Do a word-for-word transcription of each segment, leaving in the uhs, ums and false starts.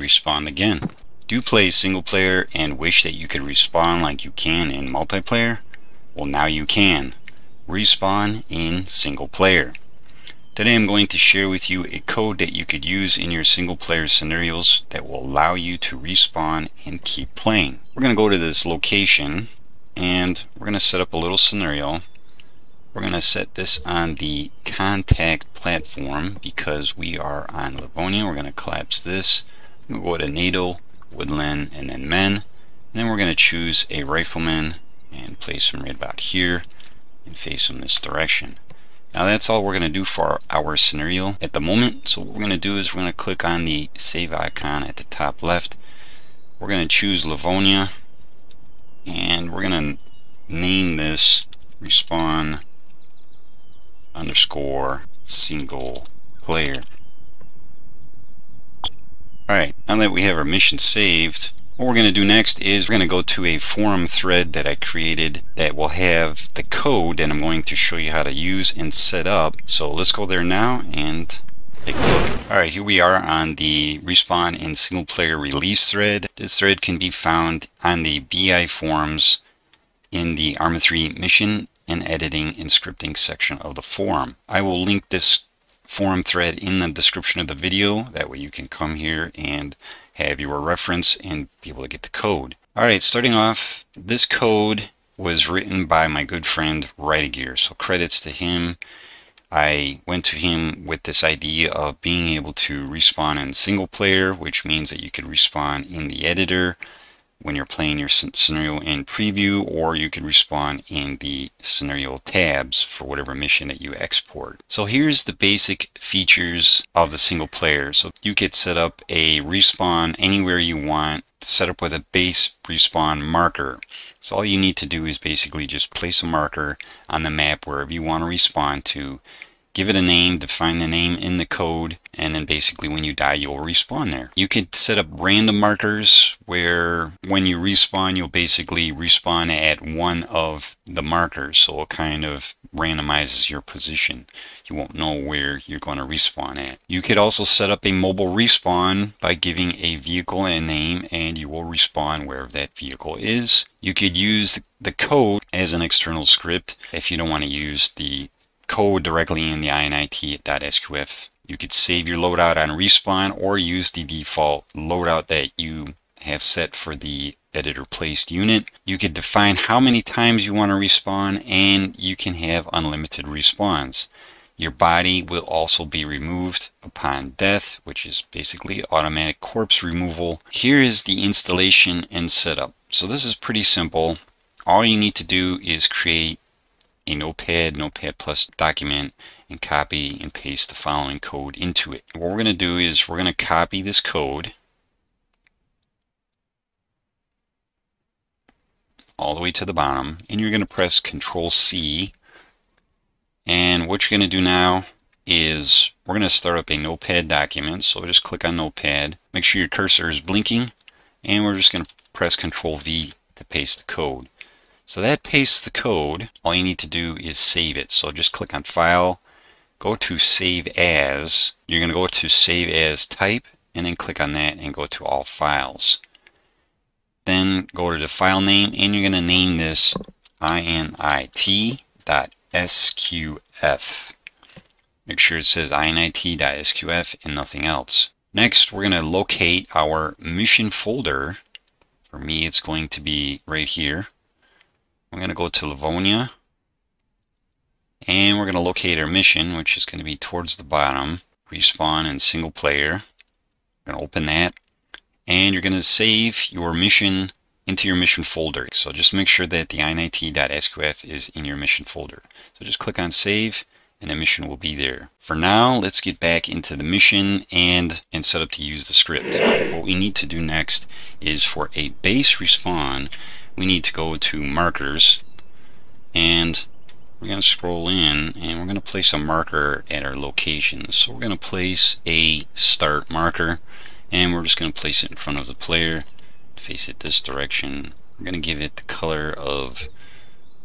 respawn again. Do play single player and wish that you could respawn like you can in multiplayer? Well, now you can. Respawn in single player. Today I'm going to share with you a code that you could use in your single player scenarios that will allow you to respawn and keep playing. We're going to go to this location and we're going to set up a little scenario. We're going to set this on the contact platform because we are on Livonia. We're going to collapse this. We'll go to NATO, Woodland, and then Men. And then we're going to choose a rifleman and place him right about here and face him this direction. Now that's all we're going to do for our scenario at the moment. So what we're going to do is we're going to click on the save icon at the top left. We're going to choose Livonia and we're going to name this respawn underscore single player. Alright, now that we have our mission saved, what we're going to do next is we're going to go to a forum thread that I created that will have the code that I'm going to show you how to use and set up. So let's go there now and take a look. Alright, here we are on the Respawn and Single Player Release thread. This thread can be found on the B I forums in the Arma three mission and editing and scripting section of the forum. I will link this forum thread in the description of the video. That way you can come here and have your reference and be able to get the code. Alright, starting off, this code was written by my good friend Rytegear, so credits to him. I went to him with this idea of being able to respawn in single player, which means that you could respawn in the editor when you're playing your scenario in preview, or you can respawn in the scenario tabs for whatever mission that you export. So here's the basic features of the single player. So you could set up a respawn anywhere you want, set up with a base respawn marker. So all you need to do is basically just place a marker on the map wherever you want to respawn to, give it a name, define the name in the code, and then basically when you die you'll respawn there. You could set up random markers where when you respawn you'll basically respawn at one of the markers, so it kind of randomizes your position. You won't know where you're going to respawn at. You could also set up a mobile respawn by giving a vehicle a name and you will respawn wherever that vehicle is. You could use the code as an external script if you don't want to use the code directly in the init dot S Q F. You could save your loadout on respawn or use the default loadout that you have set for the editor placed unit. You could define how many times you want to respawn and you can have unlimited respawns. Your body will also be removed upon death, which is basically automatic corpse removal. Here is the installation and setup. So this is pretty simple. All you need to do is create a notepad, notepad plus document, and copy and paste the following code into it. What we're going to do is we're going to copy this code all the way to the bottom, and you're going to press Control C. And what you're going to do now is we're going to start up a notepad document. So just click on notepad, make sure your cursor is blinking, and we're just going to press Control V to paste the code. So that pastes the code. All you need to do is save it. So just click on File, go to Save As. You're going to go to Save As Type, and then click on that and go to All Files. Then go to the file name, and you're going to name this init dot S Q F. Make sure it says init dot S Q F and nothing else. Next, we're going to locate our mission folder. For me, it's going to be right here. We're going to go to Livonia and we're going to locate our mission, which is going to be towards the bottom, respawn and single player. We're going to open that and you're going to save your mission into your mission folder. So just make sure that the init dot S Q F is in your mission folder. So just click on save and the mission will be there. For now, let's get back into the mission and, and set up to use the script. What we need to do next is for a base respawn, we need to go to markers and we're going to scroll in and we're going to place a marker at our location. So we're going to place a start marker and we're just going to place it in front of the player, face it this direction. We're going to give it the color of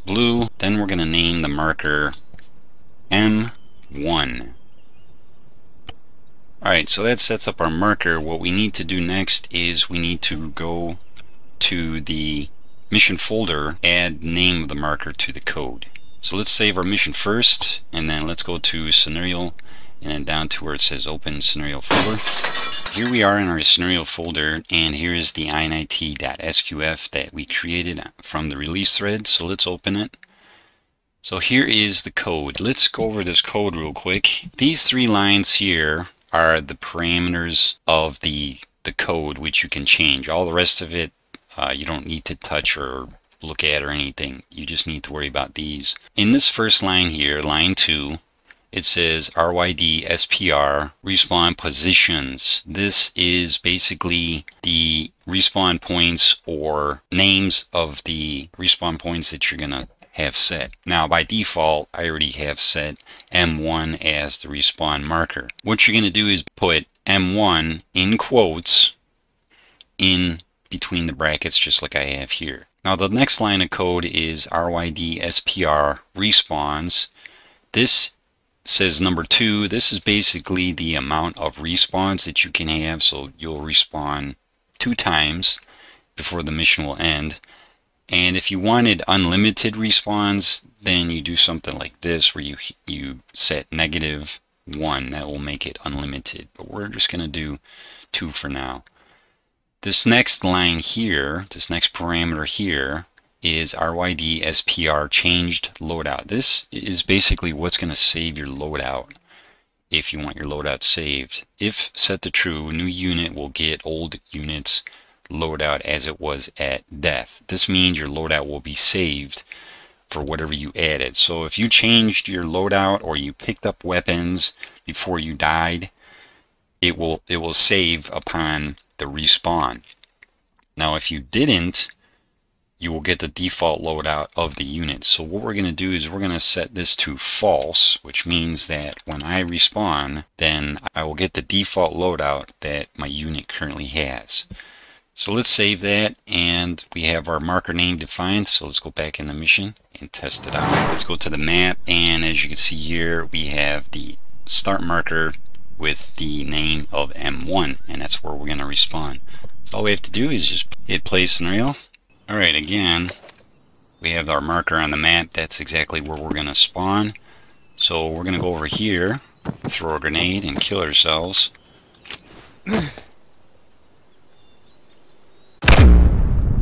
blue. Then we're going to name the marker M one. Alright, so that sets up our marker. What we need to do next is we need to go to the mission folder, add name of the marker to the code. So let's save our mission first, and then let's go to scenario, and then down to where it says open scenario folder. Here we are in our scenario folder, and here is the init.sqf that we created from the release thread. So let's open it. So here is the code. Let's go over this code real quick. These three lines here are the parameters of the the code, which you can change. All the rest of it uh, you don't need to touch or look at or anything. You just need to worry about these. In this first line here, line two, it says R Y D S P R Respawn Positions. This is basically the respawn points or names of the respawn points that you're gonna have set. Now by default, I already have set M one as the respawn marker. What you're gonna do is put M one in quotes in between the brackets, just like I have here. Now the next line of code is R Y D S P R Respawns. This says number two. This is basically the amount of respawns that you can have, so you'll respawn two times before the mission will end. And if you wanted unlimited respawns, then you do something like this where you you set negative one. That will make it unlimited, but we're just going to do two for now. This next line here, this next parameter here, is R Y D S P R Changed Loadout. This is basically what's going to save your loadout if you want your loadout saved. If set to true, new unit will get old unit's loadout as it was at death. This means your loadout will be saved for whatever you added. So if you changed your loadout or you picked up weapons before you died, it will it will save upon the respawn. Now if you didn't, you will get the default loadout of the unit. So what we're going to do is we're going to set this to false, which means that when I respawn, then I will get the default loadout that my unit currently has. So let's save that, and we have our marker name defined. So let's go back in the mission and test it out. Let's go to the map, and as you can see here, we have the start marker with the name of M one, and that's where we're going to respawn. So all we have to do is just hit play scenario. Alright, again, we have our marker on the map. That's exactly where we're going to spawn. So we're going to go over here, throw a grenade, and kill ourselves.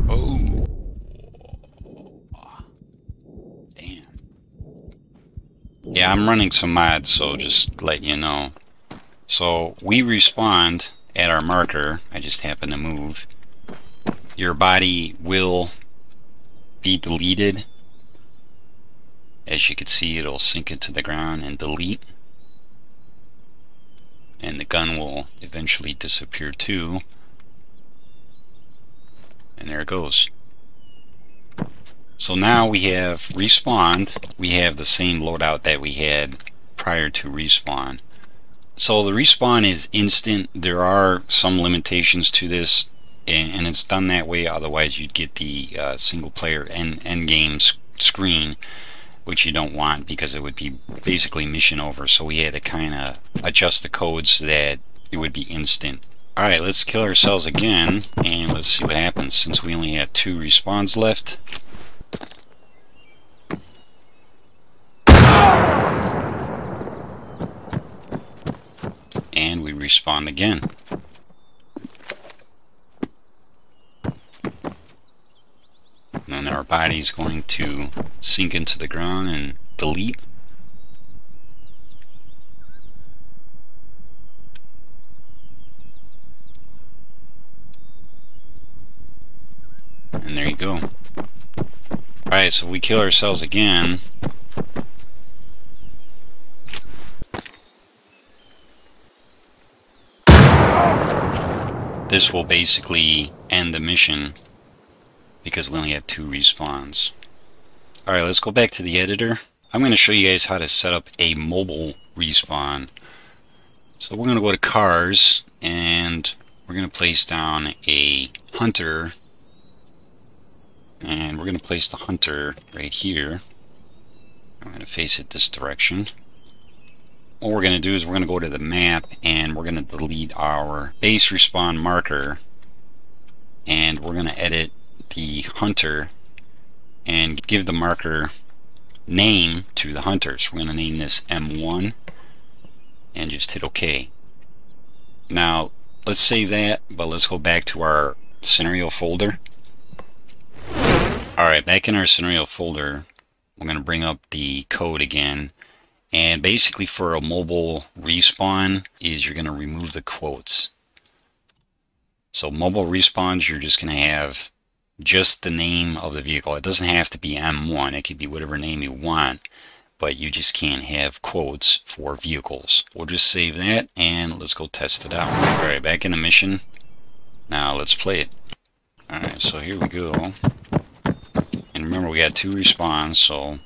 Oh. Damn. Yeah, I'm running some mods, so just let you know. So we respond at our marker. I just happen to move. Your body will be deleted. As you can see, it'll sink into the ground and delete. And the gun will eventually disappear too. And there it goes. So now we have respawned. We have the same loadout that we had prior to respawn. So the respawn is instant. There are some limitations to this, and, and it's done that way, otherwise you'd get the uh, single player end, end game sc screen, which you don't want because it would be basically mission over. So we had to kind of adjust the code so that it would be instant. Alright, let's kill ourselves again, and let's see what happens since we only have two respawns left. And we respawn again. And then our body's going to sink into the ground and delete. And there you go. Alright, so we kill ourselves again. This will basically end the mission because we only have two respawns. Alright, let's go back to the editor. I'm going to show you guys how to set up a mobile respawn. So we're going to go to cars, and we're going to place down a hunter. And we're going to place the hunter right here. I'm going to face it this direction. what we're going to do is we're going to go to the map and we're going to delete our base respawn marker, and we're going to edit the hunter and give the marker name to the hunter. So we're going to name this M one and just hit OK. Now let's save that, but let's go back to our scenario folder. Alright, back in our scenario folder, we're going to bring up the code again. And basically for a mobile respawn is you're going to remove the quotes. So mobile respawns, you're just going to have just the name of the vehicle. It doesn't have to be M one. It could be whatever name you want, but you just can't have quotes for vehicles. We'll just save that and let's go test it out. Alright, back in the mission. Now let's play it. Alright, so here we go. And remember, we got two respawns, so...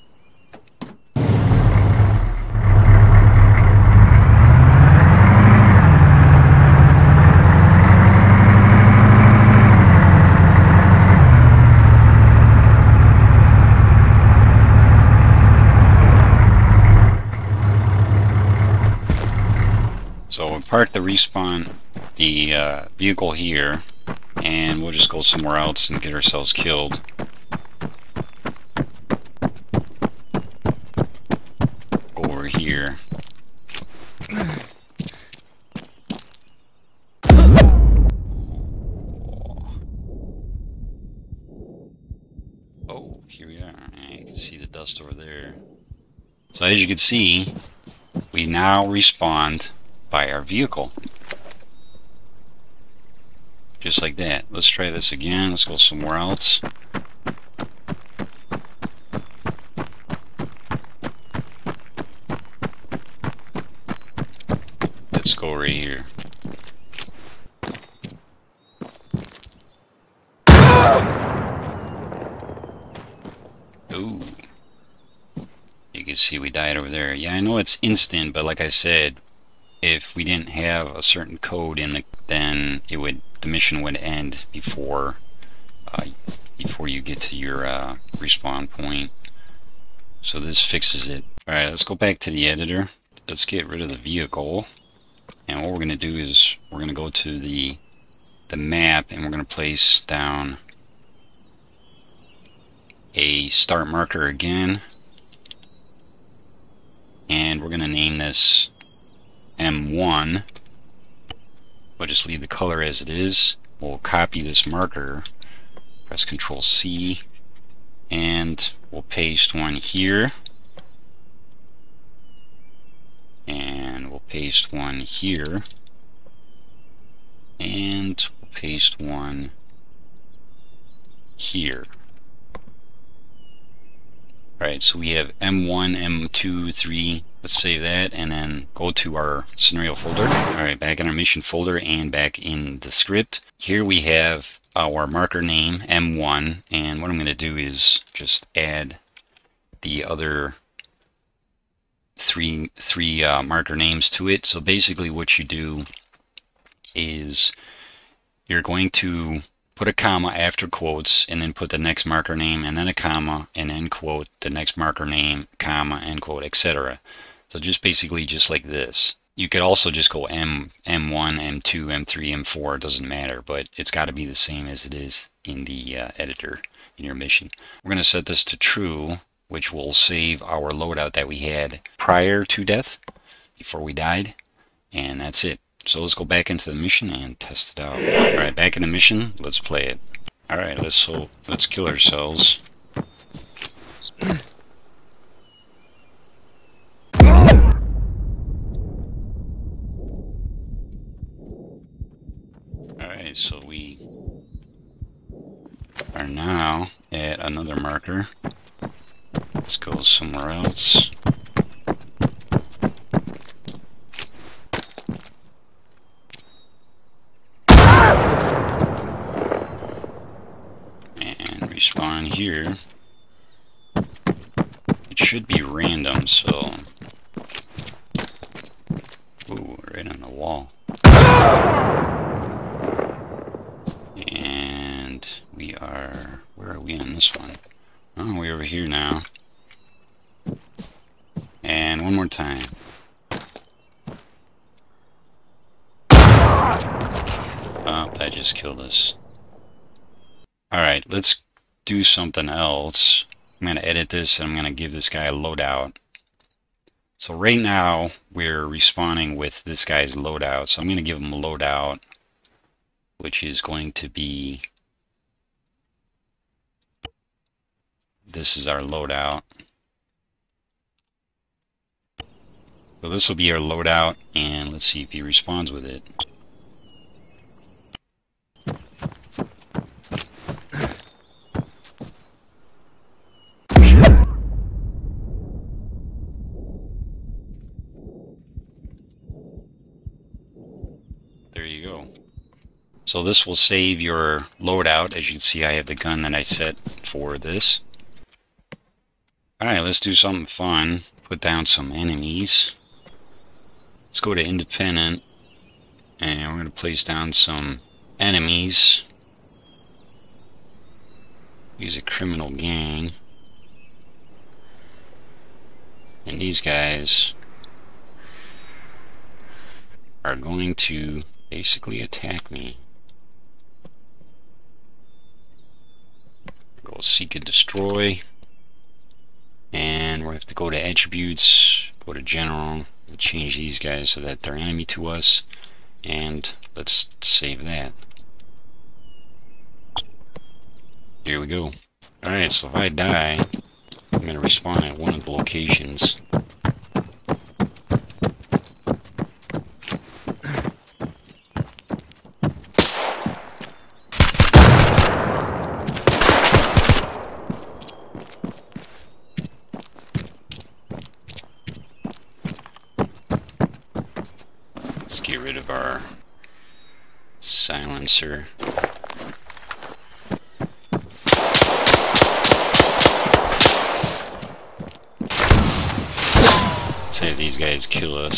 So we'll park the respawn, the uh, vehicle here, and we'll just go somewhere else and get ourselves killed. Oh, here we are. I can see the dust over there. So as you can see, we now respawned by our vehicle. Just like that. Let's try this again. Let's go somewhere else. Let's go right here. Ooh. You can see we died over there. Yeah, I know it's instant, but like I said, if we didn't have a certain code in the, then it would the mission would end before uh, before you get to your uh, respawn point. So this fixes it. All right, let's go back to the editor. Let's get rid of the vehicle, and what we're going to do is we're going to go to the the map and we're going to place down a start marker again, and we're going to name this M one. We'll just leave the color as it is. We'll copy this marker, press Control C, and we'll paste one here, and we'll paste one here, and we'll paste one here. Alright, so we have M one, M two, three. Let's save that and then go to our scenario folder. Alright, back in our mission folder and back in the script. Here we have our marker name, M one, and what I'm going to do is just add the other three, three uh, marker names to it. So basically what you do is you're going to put a comma after quotes and then put the next marker name and then a comma and then quote the next marker name, comma, end quote, et cetera. So just basically just like this. You could also just go M, M1, M2, M3, M4, it doesn't matter, but it's got to be the same as it is in the uh, editor in your mission. We're going to set this to true, which will save our loadout that we had prior to death, before we died, and that's it. So let's go back into the mission and test it out. Alright, back in the mission, let's play it. Alright, let's so let's kill ourselves. Alright, so we are now at another marker. Let's go somewhere else. Respawn here. It should be random, so... Ooh, right on the wall. And we are... Where are we on this one? Oh, we're over here now. And one more time. I just killed us. Alright, let's do something else. I'm going to edit this and I'm going to give this guy a loadout. So right now we're respawning with this guy's loadout. So I'm going to give him a loadout, which is going to be, this is our loadout. So this will be our loadout, and let's see if he responds with it. There you go. So this will save your loadout. As you can see, I have the gun that I set for this. Alright, let's do something fun. Put down some enemies. Let's go to independent, and we're going to place down some enemies. Use a criminal gang. And these guys are going to basically attack me. Go seek and destroy. And we'll have to go to attributes, go to general, we'll change these guys so that they're enemy to us, and let's save that. Here we go. Alright, so if I die, I'm going to respawn at one of the locations. Get rid of our silencer. Let's have these guys kill us.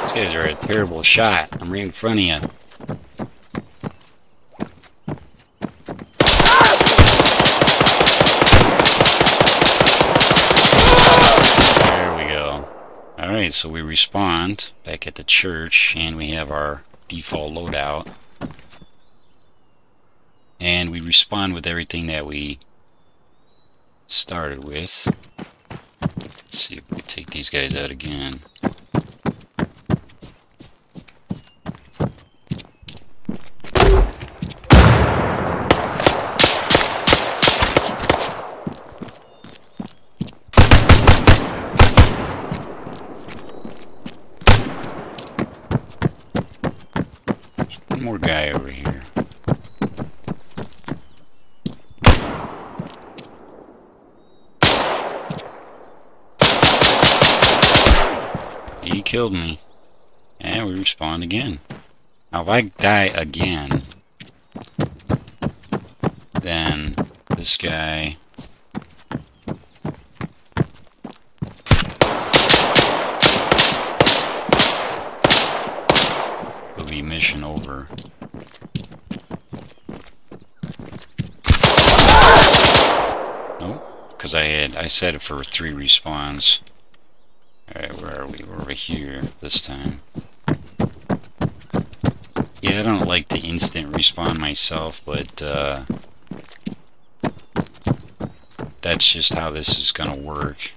These guys are a terrible shot. I'm right in front of you. Alright, so we respawned back at the church, and we have our default loadout. And we respawn with everything that we started with. Let's see if we can take these guys out again. More guy over here. He killed me. And we respawn again. Now if I die again, then this guy mission over. Nope, because I had I set it for three respawns. Alright, where are we? We're over here this time. Yeah, I don't like to instant respawn myself, but uh, that's just how this is gonna work.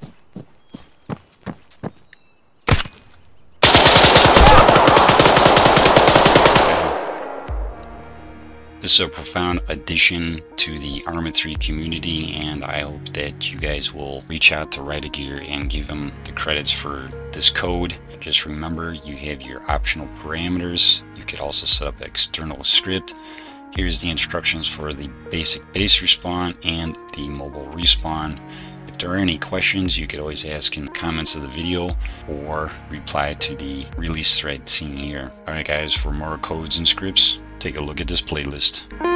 This is a profound addition to the Arma three community, and I hope that you guys will reach out to Rytegear and give them the credits for this code. Just remember, you have your optional parameters. You could also set up external script. Here's the instructions for the basic base respawn and the mobile respawn. If there are any questions, you could always ask in the comments of the video or reply to the release thread seen here. Alright guys, for more codes and scripts, take a look at this playlist.